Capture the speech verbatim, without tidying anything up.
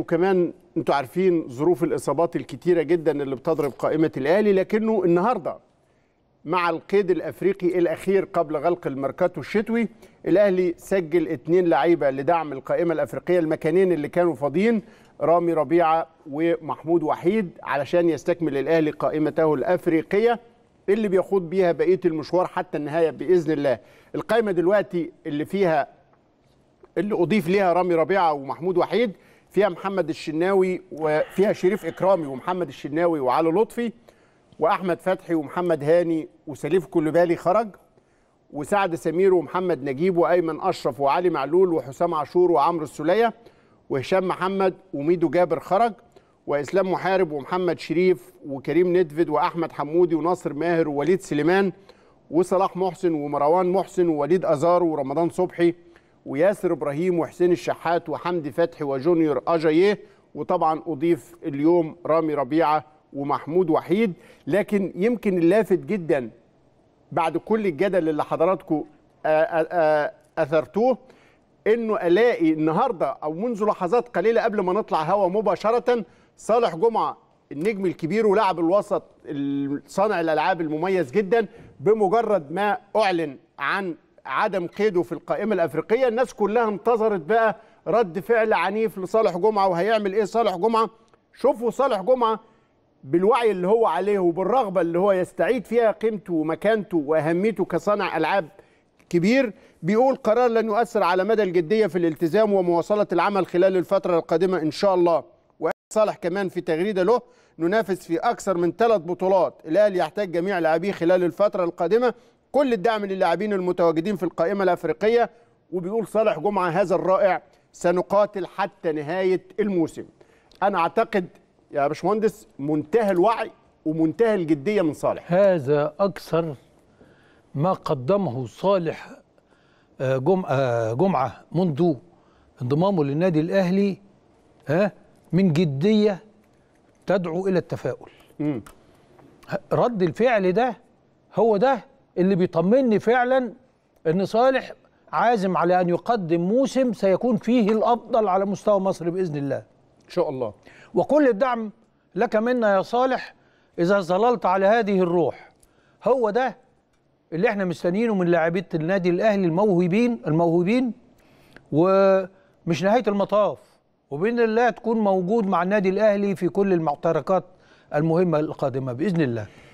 وكمان انتوا عارفين ظروف الاصابات الكتيره جدا اللي بتضرب قائمه الاهلي، لكنه النهارده مع القيد الافريقي الاخير قبل غلق الميركاتو الشتوي الاهلي سجل اتنين لعيبه لدعم القائمه الافريقيه، المكانين اللي كانوا فاضيين رامي ربيعه ومحمود وحيد، علشان يستكمل الاهلي قائمته الافريقيه اللي بيخوض بيها بقيه المشوار حتى النهايه باذن الله. القائمه دلوقتي اللي فيها اللي اضيف ليها رامي ربيعه ومحمود وحيد، فيها محمد الشناوي وفيها شريف إكرامي ومحمد الشناوي وعلي لطفي وأحمد فتحي ومحمد هاني وسليف كلبالي خرج وسعد سمير ومحمد نجيب وأيمن أشرف وعلي معلول وحسام عاشور وعمرو السولية وهشام محمد وميدو جابر خرج وإسلام محارب ومحمد شريف وكريم ندفد وأحمد حمودي وناصر ماهر ووليد سليمان وصلاح محسن ومروان محسن ووليد أزارو ورمضان صبحي وياسر إبراهيم وحسين الشحات وحمدي فتحي وجونيور أجاييه، وطبعا أضيف اليوم رامي ربيعة ومحمود وحيد. لكن يمكن اللافت جدا بعد كل الجدل اللي حضراتكم أثرتوه إنه ألاقي النهاردة أو منذ لحظات قليلة قبل ما نطلع هوا مباشرة صالح جمعة النجم الكبير ولاعب الوسط صانع الألعاب المميز جدا، بمجرد ما أعلن عن عدم قيده في القائمة الأفريقية الناس كلها انتظرت بقى رد فعل عنيف لصالح جمعة، وهيعمل إيه صالح جمعة؟ شوفوا صالح جمعة بالوعي اللي هو عليه وبالرغبة اللي هو يستعيد فيها قيمته ومكانته وأهميته كصانع ألعاب كبير، بيقول قرار لن يؤثر على مدى الجدية في الالتزام ومواصلة العمل خلال الفترة القادمة إن شاء الله. وقال صالح كمان في تغريدة له: ننافس في أكثر من ثلاث بطولات، الأهلي يحتاج جميع لاعبيه خلال الفترة القادمة، كل الدعم للاعبين المتواجدين في القائمة الأفريقية. وبيقول صالح جمعة هذا الرائع: سنقاتل حتى نهاية الموسم. أنا أعتقد يا باشمهندس منتهى الوعي ومنتهى الجدية من صالح. هذا أكثر ما قدمه صالح جمعة منذ انضمامه للنادي الأهلي من جدية تدعو إلى التفاؤل. رد الفعل ده هو ده اللي بيطمني فعلا، ان صالح عازم على ان يقدم موسم سيكون فيه الافضل على مستوى مصر باذن الله ان شاء الله. وكل الدعم لك منا يا صالح اذا ظللت على هذه الروح. هو ده اللي احنا مستنيينه من لاعبيه النادي الاهلي الموهوبين الموهوبين ومش نهايه المطاف، وباذن الله تكون موجود مع النادي الاهلي في كل المعتركات المهمه القادمه باذن الله.